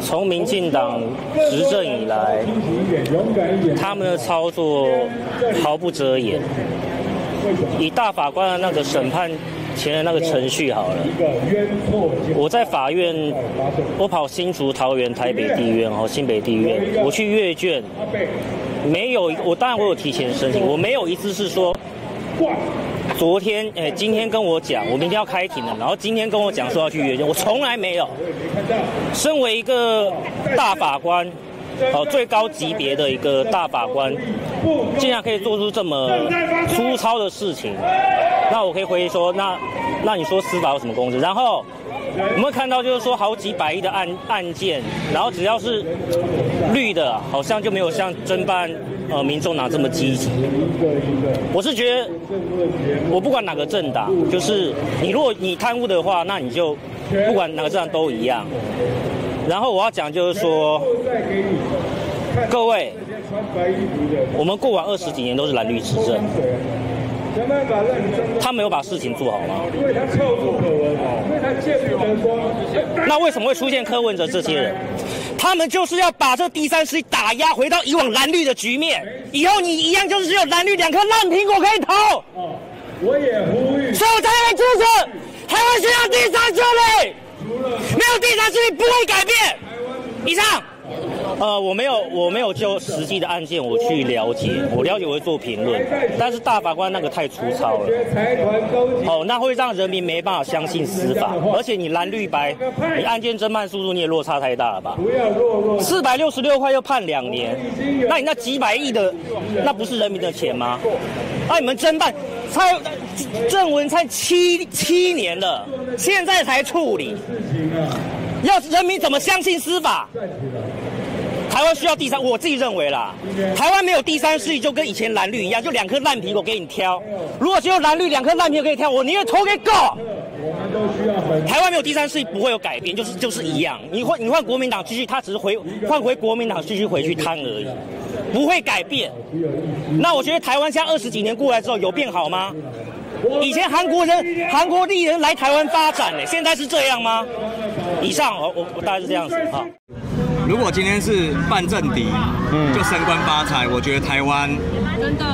从民进党执政以来，他们的操作毫不遮掩。以大法官的那个审判前的那个程序好了，我在法院，我跑新竹、桃园、台北地院哦，新北地院，我去阅卷，没有，我当然我有提前申请，我没有一次是说。 昨天，今天跟我讲，我明天要开庭了，然后今天跟我讲说要去阅卷，我从来没有。身为一个大法官，最高级别的一个大法官，竟然可以做出这么粗糙的事情，那我可以回忆说，那你说司法有什么公正？然后我们看到就是说好几百亿的案件，然后只要是绿的，好像就没有像侦办。 民众哪这么积极？我是觉得，我不管哪个政党，就是你如果你贪污的话，那你就不管哪个政党都一样。然后我要讲就是说，各位，我们过往20几年都是蓝绿执政，他没有把事情做好吗？那为什么会出现柯文哲这些人？ 他们就是要把这第三势力打压回到以往蓝绿的局面，以后你一样就是只有蓝绿2颗烂苹果可以投。我也呼吁，所以我才会支持台湾需要第三势力，没有第三势力不会改变。以上。我没有就实际的案件我去了解，我了解我会做评论，但是大法官那个太粗糙了，那会让人民没办法相信司法，而且你蓝绿白，你案件侦办速度你也落差太大了吧？466块又判2年，那你那几百亿的，那不是人民的钱吗？那你们侦办，郑文灿7年了，现在才处理，要人民怎么相信司法？ 台湾需要第三，我自己认为啦，台湾没有第三势力就跟以前蓝绿一样，就2颗烂苹果给你挑。如果只有蓝绿2颗烂苹果可以挑，我宁愿投给狗。台湾没有第三势力不会有改变，就是一样。你换国民党继续，他只是换回国民党继续回去贪而已，不会改变。那我觉得台湾现在20几年过来之后有变好吗？以前韩国艺人来台湾发展现在是这样吗？以上我大概是这样子哈。 如果今天是办政敌，就升官发财，我觉得台湾真的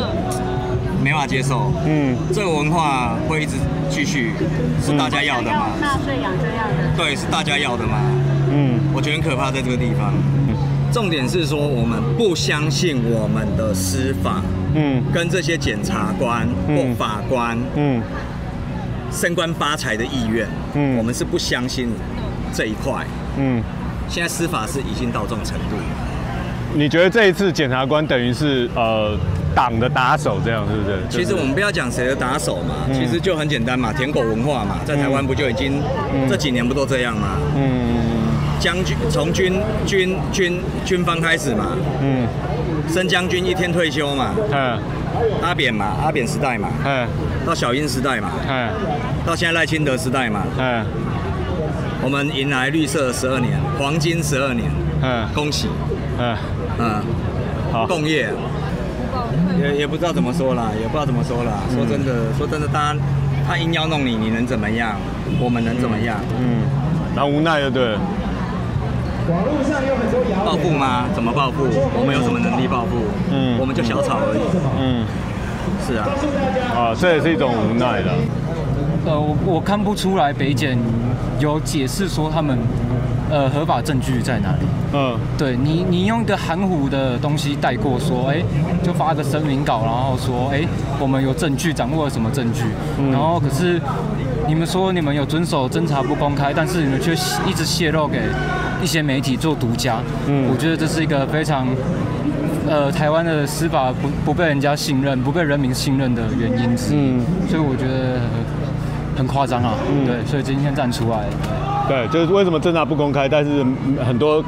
没法接受。这个文化会一直继续，是大家要的吗？纳税养这样的。对，是大家要的吗？我觉得很可怕，在这个地方。重点是说，我们不相信我们的司法，跟这些检察官或法官，升官发财的意愿，我们是不相信这一块，现在司法是已经到这种程度，你觉得这一次检察官等于是党的打手这样，是不是？其实我们不要讲谁的打手嘛，其实就很简单嘛，舔狗文化嘛，在台湾不就已经这几年不都这样吗？将军从军方开始嘛，升将军1天退休嘛，阿扁时代嘛，到小英时代嘛，到现在赖清德时代嘛，我们迎来绿色12年，黄金12年，恭喜，好，共业，也不知道怎么说啦，说真的，他硬要弄你，你能怎么样？我们能怎么样？然后无奈就对了。网络上有很多谣言。报复吗？怎么报复？我们有什么能力报复？我们就小吵而已。是啊。这也是一种无奈啦。我看不出来北检。 有解释说他们，合法证据在哪里？对你用一个含糊的东西带过，说，就发个声明稿，然后说，我们有证据，掌握了什么证据？然后可是你们说你们有遵守侦查不公开，但是你们却一直泄露给一些媒体做独家。我觉得这是一个非常，台湾的司法不被人家信任，不被人民信任的原因之一。所以我觉得。 很夸张啊，对，所以今天站出来，对，就是为什么侦查不公开，但是很多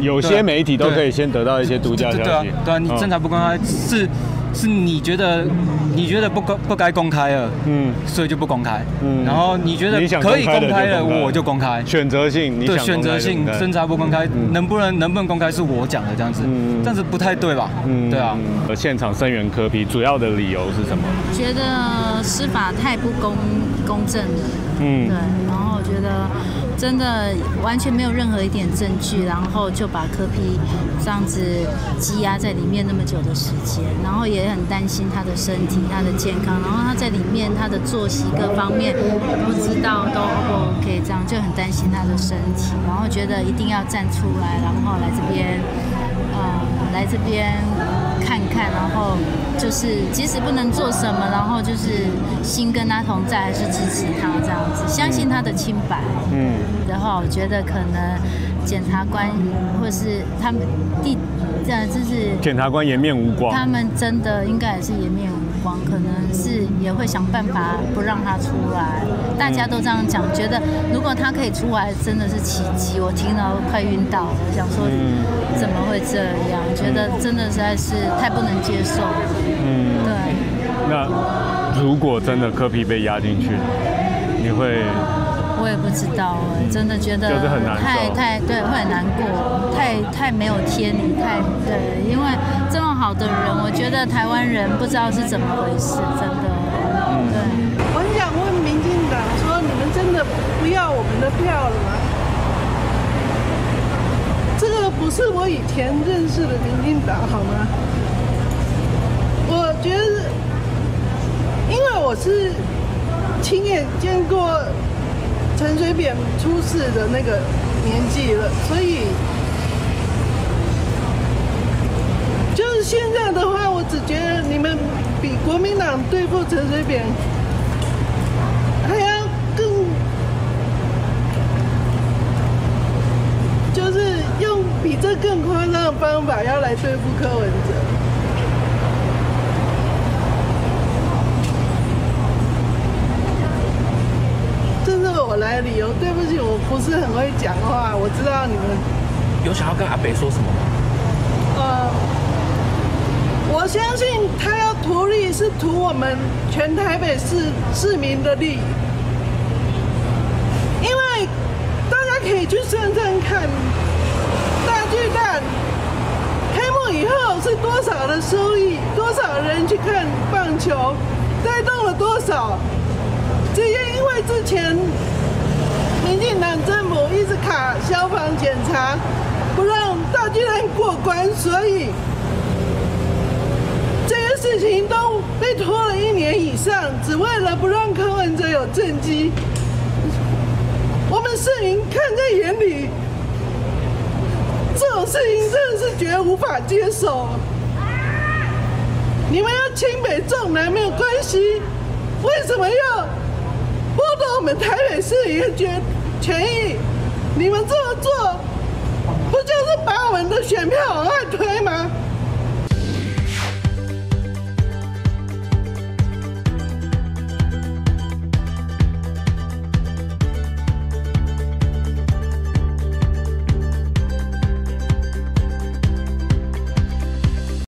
有些媒体都可以先得到一些独家消息。对啊，你侦查不公开是你觉得不该公开了，所以就不公开，然后你觉得可以公开了，我就公开，选择性，对，选择性侦查不公开，能不能公开是我讲的这样子，这样子不太对吧？对啊。现场声援柯 P 主要的理由是什么？觉得司法太不公。公正的，嗯，对。然后我觉得真的完全没有任何一点证据，然后就把柯 P 这样子积压在里面那么久的时间，然后也很担心他的身体、他的健康，然后他在里面他的作息各方面不知道都 OK， 这样就很担心他的身体，然后觉得一定要站出来，然后来这边，看看，然后就是即使不能做什么，然后就是心跟他同在，还是支持他这样子，相信他的清白。嗯，然后我觉得可能检察官或是他们就是检察官颜面无光，他们真的应该也是颜面无光，可能是也会想办法不让他出来。大家都这样讲，觉得如果他可以出来，真的是奇迹。我听到快晕倒了，想说怎么会这样？觉得真的实在是太不能接受了。嗯，对。那如果真的柯 P 被压进去，你会？我也不知道哎，真的觉得太对，会很难过，太没有天理，太对，因为这么好的人，我觉得台湾人不知道是怎么回事，真的。嗯，对。我很想问民进党说，你们真的不要我们的票了吗？这个不是我以前认识的民进党，好吗？我觉得，因为我是亲眼见过陈水扁出事的那个年纪了，所以就是现在的话，我只觉得你们比国民党对付陈水扁还要更，就是用比这更夸张的方法要来对付柯文哲。来理由，对不起，我不是很会讲话。我知道你们有想要跟阿北说什么吗？我相信他要图利是图我们全台北市民的利，因为大家可以去深圳看大巨蛋开幕以后是多少的收益，多少人去看棒球，带动了多少。这些因为之前民进党政府一直卡消防检查，不让大巨蛋过关，所以这些事情都被拖了1年以上，只为了不让柯文哲有政绩。我们市民看在眼里，这种事情真的是觉得无法接受。你们要清北重南没有关系，为什么要剥夺我们台北市民的权益？你们这么做，不就是把我们的选票往外推吗？